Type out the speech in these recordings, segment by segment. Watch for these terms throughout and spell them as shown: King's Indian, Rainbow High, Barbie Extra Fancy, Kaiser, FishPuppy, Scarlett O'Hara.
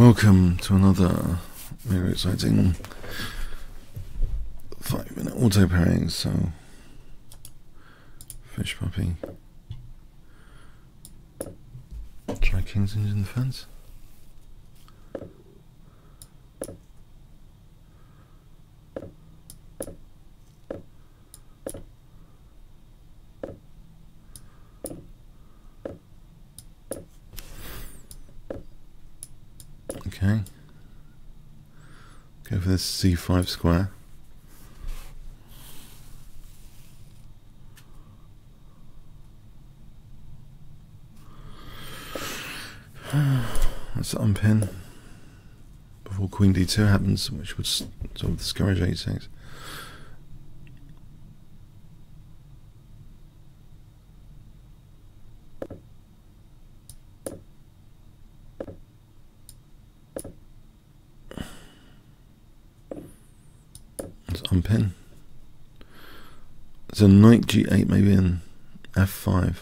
Welcome to another very exciting 5-minute auto pairing. So, FishPuppy, try King's Indian fence. Okay, go for this c5 square. Let's unpin before queen d2 happens, which would sort of discourage a6. Unpin. So knight g8 maybe in f5.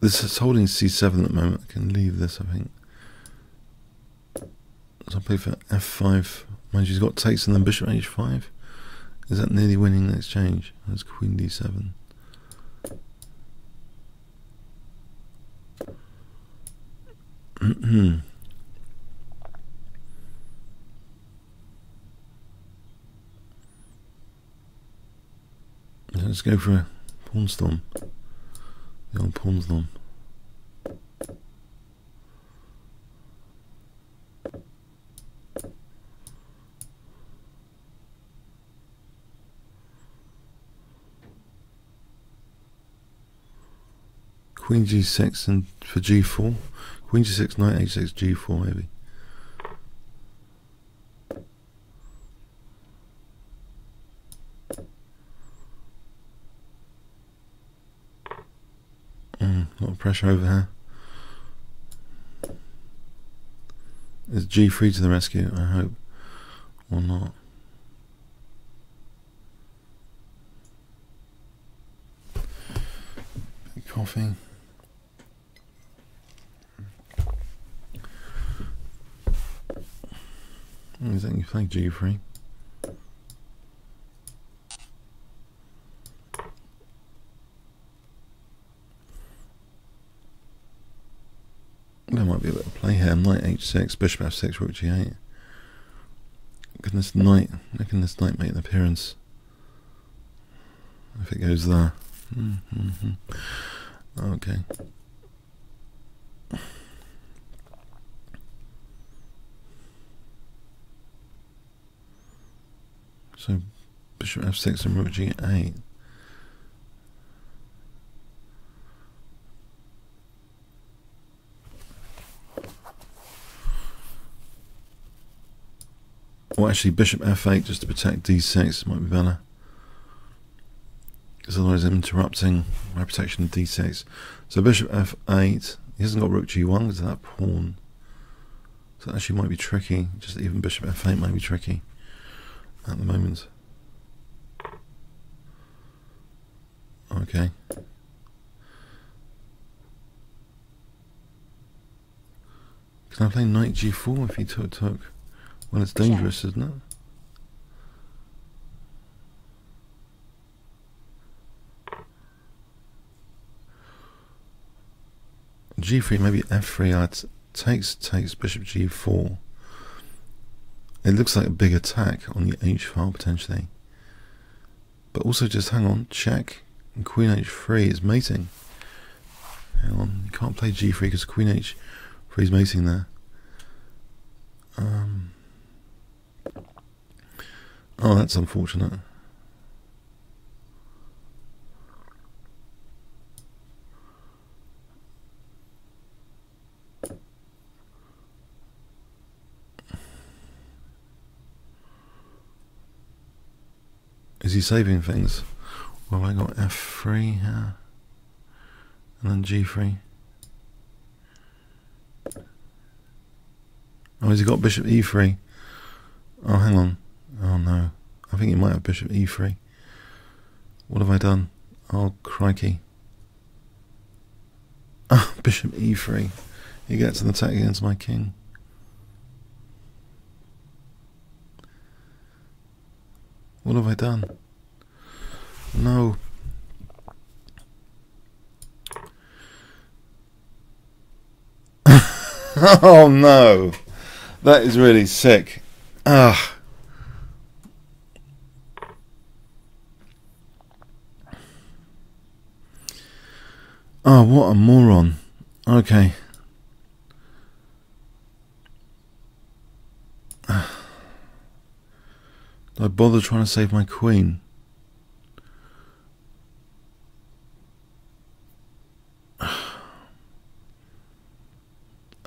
This is holding c7 at the moment. I can leave this, I think. So I'll play for f5. Mind you, he's got takes and then bishop h5. Is that nearly winning the exchange? That's queen d7. Let's go for a pawn storm, the old pawn storm. Queen g6 and for g4, queen g6, knight h6, g4 maybe. A lot of pressure over here. Is g3 to the rescue, I hope, or not? Bit of coffee. Is that you play g3? There might be a bit of play here. Knight h6, bishop f6, rook g8. Can this knight, make an appearance? If it goes there. Okay. So bishop f6 and rook g8. Well, actually, bishop f8 just to protect d6 might be better, because otherwise I'm interrupting my protection of d6. So bishop f8, he hasn't got rook g1 because of that pawn, so that actually might be tricky. Just even bishop f8 might be tricky at the moment. Okay. Can I play knight g4 if he took? Well, it's dangerous, isn't it? g3, maybe f3. Takes bishop g4. It looks like a big attack on the h file potentially. But also, just hang on, check. And queen h3 is mating. Hang on, you can't play g3 because queen h3 is mating there. Oh, that's unfortunate. Is he saving things? Well, I got f3 here, and then g3. Oh, has he got bishop e3? Oh, hang on. Oh no, I think he might have bishop e3. What have I done? Oh, crikey. Ah, bishop e3. He gets an attack against my king. What have I done? No. Oh no! That is really sick. Ugh. Oh, what a moron. Okay. Do I bother trying to save my queen?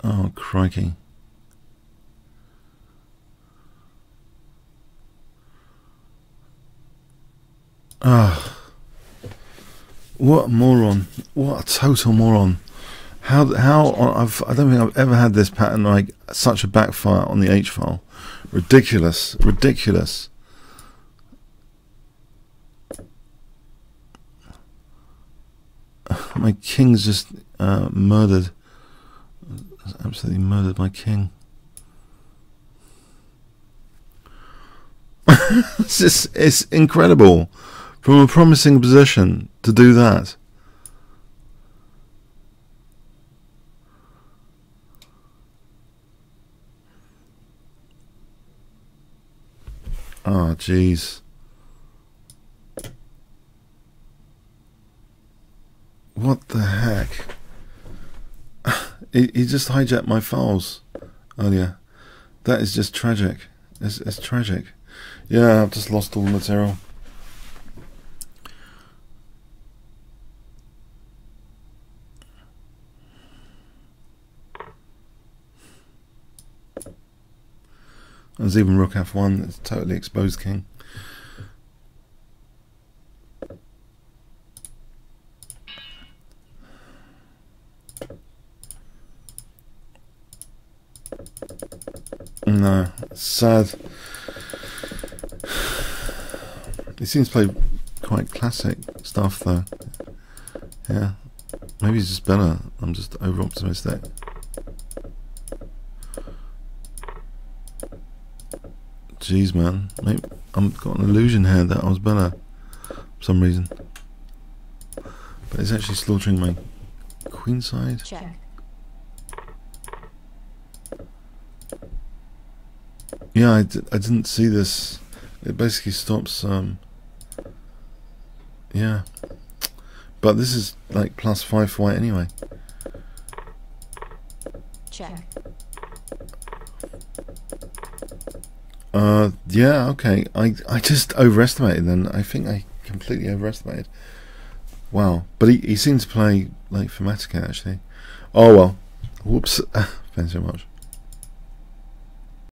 Oh, crikey. Ah. What a moron. What a total moron. I don't think I've ever had this pattern, like such a backfire on the H file. Ridiculous. Ridiculous. My king's just murdered. Absolutely murdered my king. It's just, it's incredible. From a promising position to do that. Oh, jeez. What the heck? He just hijacked my files earlier. That is just tragic. It's tragic. Yeah, I've just lost all the material. There's even rook f1. That's totally exposed king. No, sad. He seems to play quite classic stuff though. Yeah, maybe he's just better. I'm just over optimistic. Jeez, man, maybe I've got an illusion here that I was better for some reason. But it's actually slaughtering my queenside. Check. Yeah, I didn't see this. It basically stops. Yeah, but this is like +5 for white anyway. Check. Yeah, okay. I just overestimated then. I think I completely overestimated. Wow. But he seemed to play like Formatica actually. Oh well. Whoops. Thanks so much.